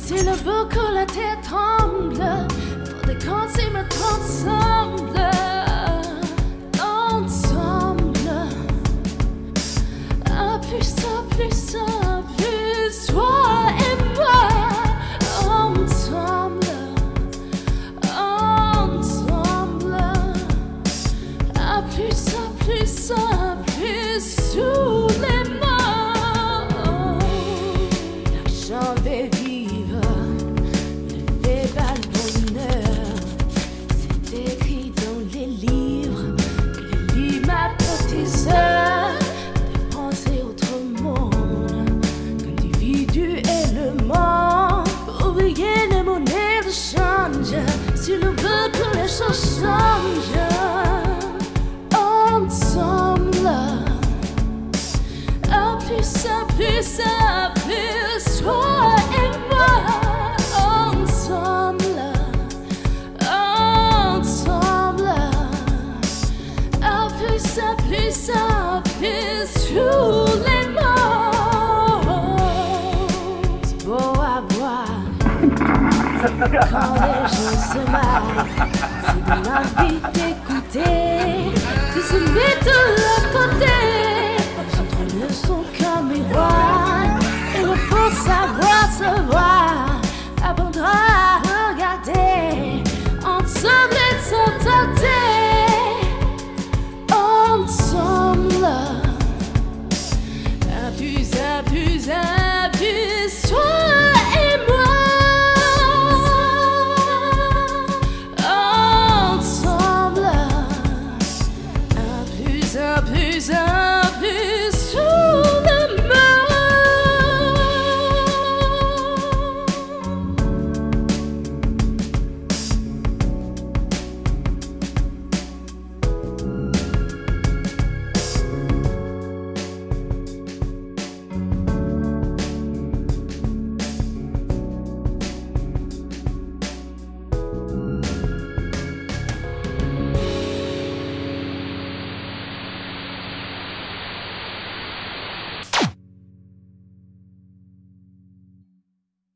Si le beau que la tête tremble, faudrait qu'on s'y mette ensemble. Ensemble. Ah, plus ça, plus ça, plus toi et moi. Ensemble. Ensemble. Ah, plus ça, plus ça, plus sous les mains. Si l'on veut que les choses changent, ensemble. Ah, plus ça, plus ça, plus toi et moi. Ensemble, ensemble. Ah, plus ça, plus ça, plus tous les mots. C'est beau à voir. Quand les gens se marrent, c'est de l'envie d'écouter. Tu se mets de l'autre côté. Les autres ne sont qu'un miroir. Et le faut savoir se voir. Apprendre à regarder. Ensemble et s'entendre. Ensemble. Abuse, abuse, abuse. Toi et moi. Is